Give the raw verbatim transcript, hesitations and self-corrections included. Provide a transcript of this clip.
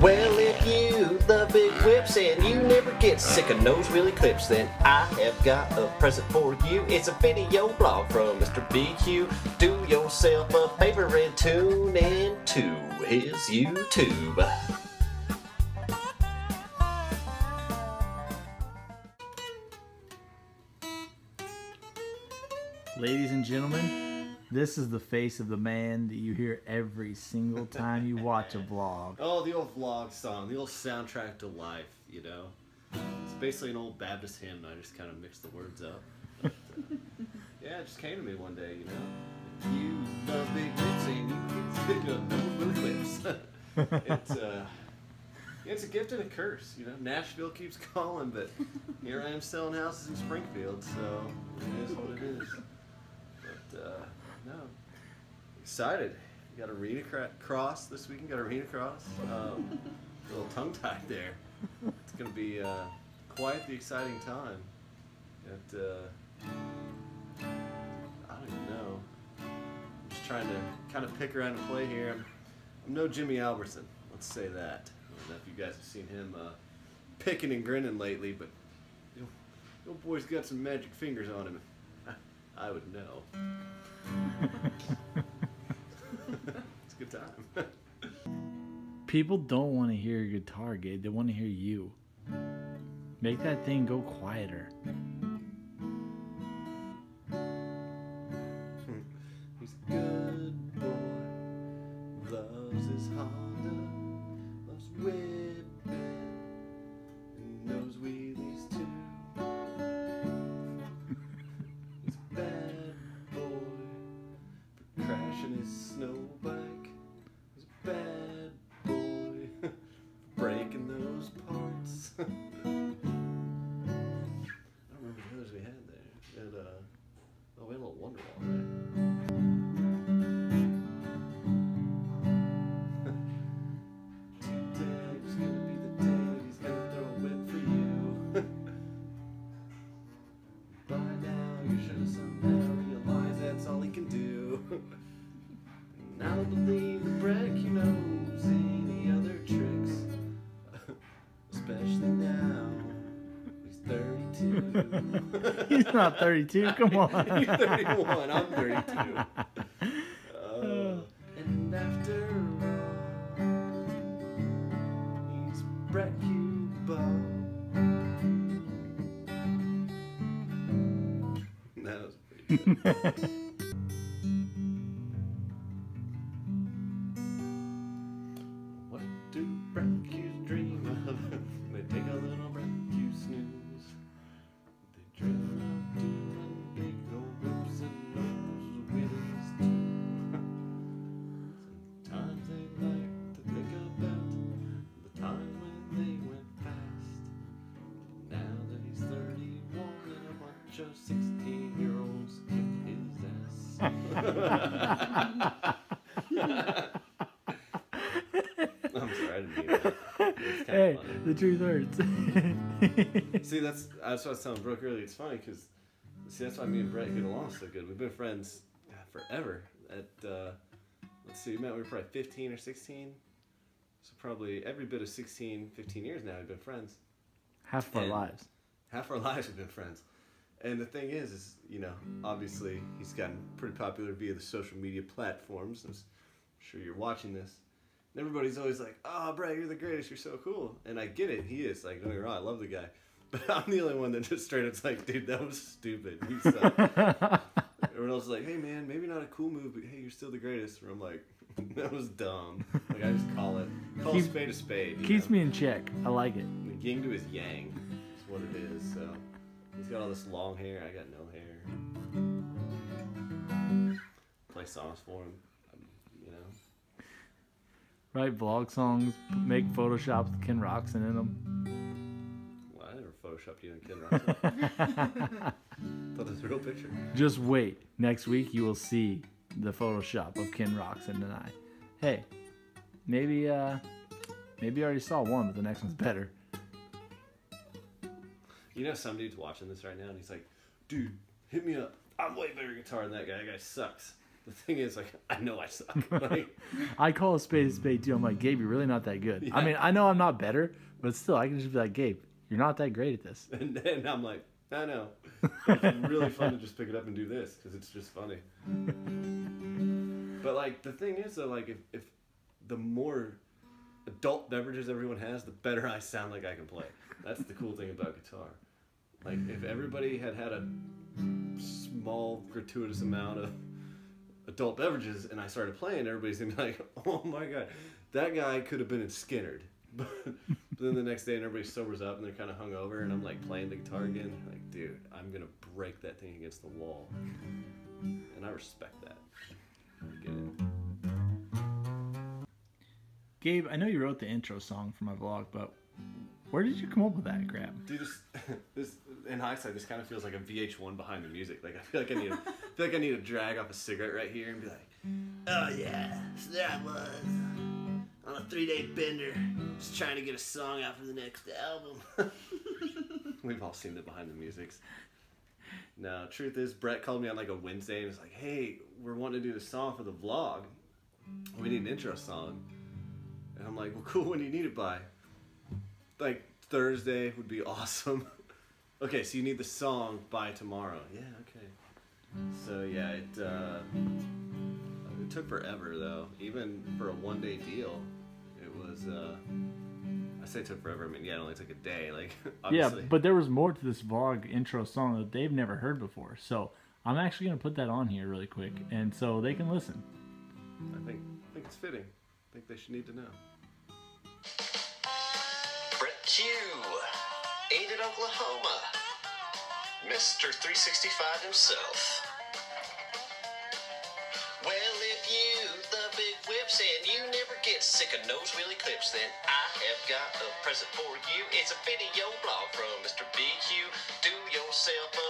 Well, if you love big whips and you never get sick of nose really clips, then I have got a present for you. It's a video blog from Mister B Q. Do yourself a favor and tune in to his YouTube. Ladies and gentlemen, this is the face of the man that you hear every single time you watch a vlog. Oh, the old vlog song, the old soundtrack to life, you know? It's basically an old Baptist hymn, I just kind of mixed the words up. But, uh, yeah, it just came to me one day, you know? You love big whips and you get sick of whips. It's, uh, it's a gift and a curse, you know? Nashville keeps calling, but here I am selling houses in Springfield, so it is what it is. Uh, no, excited. We got arenacross this weekend. Got arenacross. Um, a little tongue-tied there. It's gonna be uh, quite the exciting time. But, uh, I don't even know. I'm just trying to kind of pick around and play here. I'm, I'm no Jimmy Alberson. Let's say that. I don't know if you guys have seen him uh, picking and grinning lately, but the old, the old boy's got some magic fingers on him. I would know. It's a good time. People don't want to hear your guitar, Gabe. They want to hear you. Make that thing go quieter. He's a good boy. Loves his Honda. Loves whipping. And knows wheelies too. His snow bike was a bad boy. Breaking those parts. I don't remember the others we had there. And, uh, oh, we had a little Wonderwall there. Today was gonna be the day that he's gonna throw a whip for you. By now, you should have somehow realized that's all he can do. I don't believe that Brett Cue knows any other tricks, especially now. He's thirty-two. He's not thirty-two. Come on. You're thirty-one. I'm thirty-two. Uh, and after all, he's Brett Cue Bob. That was pretty good. sixteen-year-olds kick his ass. I'm sorry, I didn't mean that. Hey, funny. The truth hurts. See, that's, that's what I was telling Brooke earlier. It's funny because, see, that's why me and Brett get along so good. We've been friends forever. At, uh, let's see, we met, we were probably fifteen or sixteen. So probably every bit of sixteen, fifteen years now we've been friends. Half of our and lives. Half our lives we've been friends. And the thing is, is, you know, obviously he's gotten pretty popular via the social media platforms. I'm sure you're watching this. And everybody's always like, oh, Brett, you're the greatest. You're so cool. And I get it. He is. Like, no, you're wrong. I love the guy. But I'm the only one that just straight up's like, dude, that was stupid. You suck. Everyone else is like, hey, man, maybe not a cool move, but hey, you're still the greatest. And I'm like, that was dumb. Like, I just call it. Call Keep, a spade a spade. Keeps know? me in check. I like it. The yin to his yang is what it is, so. He's got all this long hair, I got no hair. Play songs for him, you know. Write vlog songs, make Photoshops with Ken Roxon in them. Well, I never Photoshopped you and Ken Roxon. Thought that's a real picture. Just wait. Next week you will see the Photoshop of Ken Roxon and I. Hey, maybe, uh, maybe you already saw one, but the next one's better. You know, some dude's watching this right now and he's like, dude, hit me up. I'm way better at guitar than that guy. That guy sucks. the thing is, like, I know I suck. Like, I call a spade a spade too. I'm like, Gabe, you're really not that good. Yeah. I mean, I know I'm not better, but still, I can just be like, Gabe, you're not that great at this. And then I'm like, I know. It's really fun to just pick it up and do this because it's just funny. But like the thing is, though, like if if the more adult beverages everyone has, the better I sound like I can play. That's the cool thing about guitar. Like if everybody had had a small gratuitous amount of adult beverages and I started playing, everybody's gonna be like, oh my god, that guy could have been in Skynyrd. But then the next day, and everybody sobers up and they're kind of hungover, and I'm like playing the guitar again. Like, dude, I'm gonna break that thing against the wall, and I respect that. I get it. Gabe, I know you wrote the intro song for my vlog, but where did you come up with that crap? Dude, this, this in hindsight, this kind of feels like a V H one behind the music. Like, I feel like I need, a, I feel like I need to drag off a cigarette right here and be like, oh yeah, so there I was. On a three-day bender, just trying to get a song out for the next album. We've all seen the behind the musics. No, truth is, Brett called me on like a Wednesday and was like, hey, we're wanting to do the song for the vlog. We need an intro song. And I'm like, well, cool, when do you need it by? Like, Thursday would be awesome. Okay, so you need the song by tomorrow. Yeah, okay. So, yeah, it, uh, it took forever, though. Even for a one-day deal. Was, uh, I say it took forever. I mean, yeah, it only took a day. Like, obviously. Yeah, but there was more to this vlog intro song that they've never heard before. So I'm actually gonna put that on here really quick, and so they can listen. I think, I think it's fitting. I think they should need to know. Brett Cue, Aiden, Oklahoma, Mister three sixty-five himself. Well, if you the big whips and you never get sick of nose wheelie clips, then I have got a present for you. It's a video blog from Mister B Q. Do yourself a